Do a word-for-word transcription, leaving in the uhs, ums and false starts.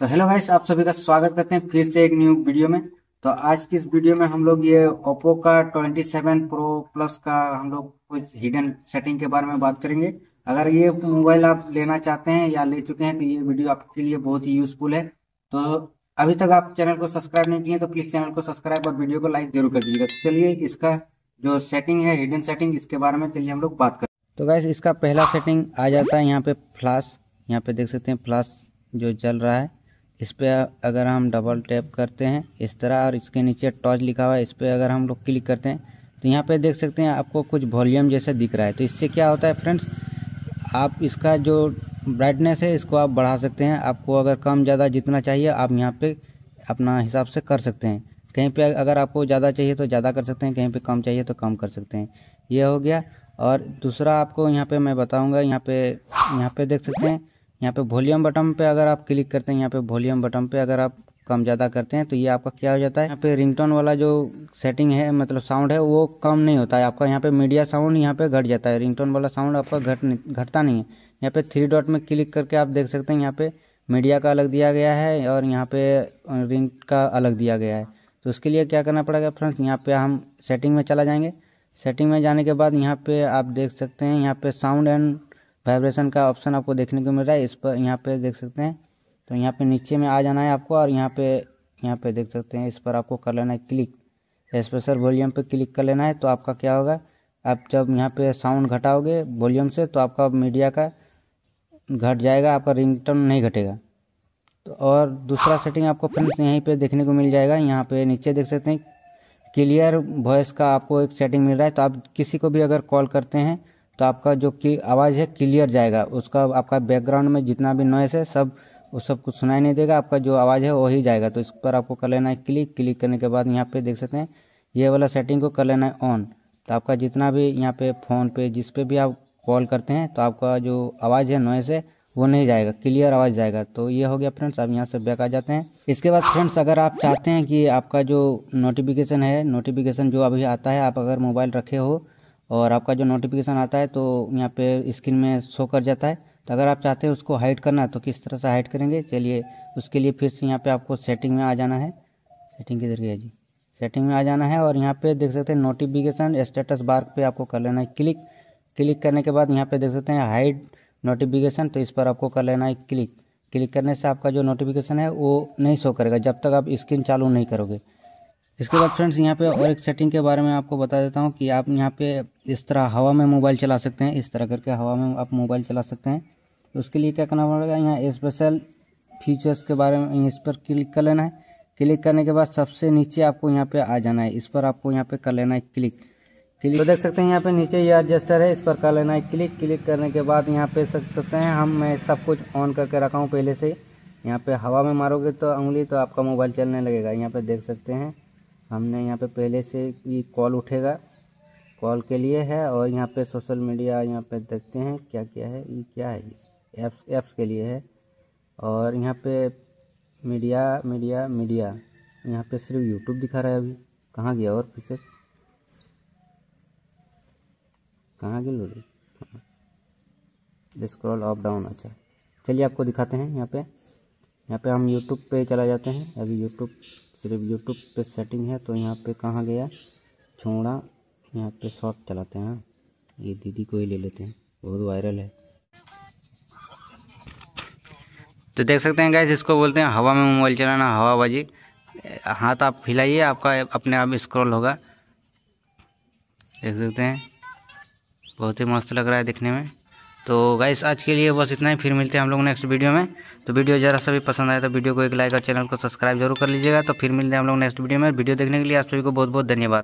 तो hello guys, आप सभी का स्वागत करते हैं फिर से एक न्यू वीडियो में। तो आज की इस वीडियो में हम लोग ये ओप्पो का सत्ताईस प्रो प्लस का हम लोग कुछ हिडन सेटिंग के बारे में बात करेंगे। अगर ये मोबाइल आप लेना चाहते हैं या ले चुके हैं तो ये वीडियो आपके लिए बहुत ही यूजफुल है। तो अभी तक आप चैनल को सब्सक्राइब नहीं किए तो प्लीज चैनल को सब्सक्राइब और वीडियो को लाइक जरूर कर दीजिएगा। तो चलिए इसका जो सेटिंग है हिडन सेटिंग, इसके बारे में चलिए हम लोग बात करें। तो गाइस इसका पहला सेटिंग आ जाता है यहाँ पे फ्लैश। यहाँ पे देख सकते हैं फ्लैश जो चल रहा है, इस पर अगर हम डबल टैप करते हैं इस तरह, और इसके नीचे टॉर्च लिखा हुआ है, इस पर अगर हम लोग क्लिक करते हैं तो यहाँ पे देख सकते हैं आपको कुछ वॉल्यूम जैसा दिख रहा है। तो इससे क्या होता है फ्रेंड्स, आप इसका जो ब्राइटनेस है इसको आप बढ़ा सकते हैं। आपको अगर कम ज़्यादा जितना चाहिए आप यहाँ पे अपना हिसाब से कर सकते हैं। कहीं पे अगर आपको ज़्यादा चाहिए तो ज़्यादा कर सकते हैं, कहीं पर कम चाहिए तो कम कर सकते हैं। ये हो गया। और दूसरा आपको यहाँ पर मैं बताऊँगा, यहाँ पर यहाँ पर देख सकते हैं, यहाँ पे वॉल्यूम बटन पे अगर आप क्लिक करते हैं, यहाँ पे वॉल्यूम बटन पे अगर आप कम ज़्यादा करते हैं तो ये आपका क्या हो जाता है, यहाँ पे रिंगटोन वाला जो सेटिंग है मतलब साउंड है वो कम नहीं होता है आपका। यहाँ पे मीडिया साउंड यहाँ पे घट जाता है, रिंगटोन वाला साउंड आपका घट घटता नहीं है। यहाँ पे थ्री डॉट में क्लिक करके आप देख सकते हैं, यहाँ पे मीडिया का अलग दिया गया है और यहाँ पे रिंग का अलग दिया गया है। तो उसके लिए क्या करना पड़ेगा फ्रेंड्स, यहाँ पर हम सेटिंग में चला जाएँगे। सेटिंग में जाने के बाद यहाँ पर आप देख सकते हैं, यहाँ पर साउंड एंड वाइब्रेशन का ऑप्शन आपको देखने को मिल रहा है। इस पर यहाँ पे देख सकते हैं, तो यहाँ पे नीचे में आ जाना है आपको, और यहाँ पे यहाँ पे देख सकते हैं इस पर आपको कर लेना है क्लिक। स्पेशल वॉल्यूम पे क्लिक कर लेना है। तो आपका क्या होगा, आप जब यहाँ पे साउंड घटाओगे वॉल्यूम से तो आपका मीडिया का घट जाएगा, आपका रिंगटोन नहीं घटेगा। तो और दूसरा सेटिंग आपको फ्रेंड्स यहीं पर देखने को मिल जाएगा। यहाँ पर नीचे देख सकते हैं क्लियर वॉइस का आपको एक सेटिंग मिल रहा है। तो आप किसी को भी अगर कॉल करते हैं तो आपका जो की आवाज़ है क्लियर जाएगा, उसका आपका बैकग्राउंड में जितना भी नॉइस है सब वो सब कुछ सुनाई नहीं देगा, आपका जो आवाज़ है वही जाएगा। तो इस पर आपको कर लेना है क्लिक। क्लिक करने के बाद यहाँ पे देख सकते हैं ये वाला सेटिंग को कर लेना है ऑन। तो आपका जितना भी यहाँ पे फ़ोन पे जिस पे भी आप कॉल करते हैं तो आपका जो आवाज़ है नॉइस है वो नहीं जाएगा, क्लियर आवाज़ जाएगा। तो ये हो गया फ्रेंड्स, आप यहाँ से बैक आ जाते हैं। इसके बाद फ्रेंड्स अगर आप चाहते हैं कि आपका जो नोटिफिकेशन है, नोटिफिकेशन जो अभी आता है, आप अगर मोबाइल रखे हो और आपका जो नोटिफिकेशन आता है तो यहाँ पे स्क्रीन में शो कर जाता है। तो अगर आप चाहते हैं उसको हाइड करना तो किस तरह से हाइड करेंगे, चलिए उसके लिए फिर से यहाँ पे आपको सेटिंग में आ जाना है। सेटिंग किधर गया जी, सेटिंग में आ जाना है और यहाँ पे देख सकते हैं नोटिफिकेशन स्टेटस बार पे आपको कर लेना है क्लिक। क्लिक करने के बाद यहाँ पर देख सकते हैं हाइड नोटिफिकेशन, तो इस पर आपको कर लेना है क्लिक। क्लिक करने से आपका जो नोटिफिकेशन है वो नहीं शो करेगा जब तक आप स्क्रीन चालू नहीं करोगे। इसके बाद फ्रेंड्स यहाँ पे और एक सेटिंग के बारे में आपको बता देता हूँ कि आप यहाँ पे इस तरह हवा में मोबाइल चला सकते हैं। इस तरह करके हवा में आप मोबाइल चला सकते हैं। तो उसके लिए क्या करना पड़ेगा, यहाँ स्पेशल फीचर्स के बारे में इस पर क्लिक कर लेना है। क्लिक करने के बाद सबसे नीचे आपको यहाँ पे आ जाना है, इस पर आपको यहाँ पे कर लेना है क्लिक। क्लिक तो देख सकते हैं यहाँ पे नीचे ये एडजस्टर है, इस पर कर लेना है क्लिक। क्लिक करने के बाद यहाँ पे देख सकते हैं हम मैं सब कुछ ऑन करके रखा हूँ पहले से। यहाँ पे हवा में मारोगे तो उंगली तो आपका मोबाइल चलने लगेगा। यहाँ पे देख सकते हैं हमने यहाँ पे पहले से ये कॉल उठेगा, कॉल के लिए है। और यहाँ पे सोशल मीडिया यहाँ पे देखते हैं क्या क्या है, ये क्या है, ये ऐप्स ऐप्स के लिए है। और यहाँ पे मीडिया मीडिया मीडिया यहाँ पे सिर्फ यूट्यूब दिखा रहा है। अभी कहाँ गया और फीचर्स कहाँ गए लोग, स्क्रॉल अप डाउन। अच्छा चलिए आपको दिखाते हैं, यहाँ पे यहाँ पे हम यूट्यूब पे चला जाते हैं। अभी यूट्यूब सिर्फ यूट्यूब पे सेटिंग है। तो यहाँ पे कहाँ गया छोड़ा, यहाँ पे शॉर्ट चलाते हैं, ये दीदी को ही ले लेते हैं, बहुत वायरल है। तो देख सकते हैं गाइस इसको बोलते हैं हवा में मोबाइल चलाना, हवाबाजी। हाथ आप हिलाइए आपका अपने आप स्क्रॉल होगा। देख सकते हैं बहुत ही मस्त लग रहा है दिखने में। तो गाइस आज के लिए बस इतना ही, फिर मिलते हैं हम लोग नेक्स्ट वीडियो में। तो वीडियो जरा सा भी पसंद आए तो वीडियो को एक लाइक और चैनल को सब्सक्राइब जरूर कर लीजिएगा। तो फिर मिलते हैं हम लोग नेक्स्ट वीडियो में। वीडियो देखने के लिए आप सभी को बहुत बहुत धन्यवाद।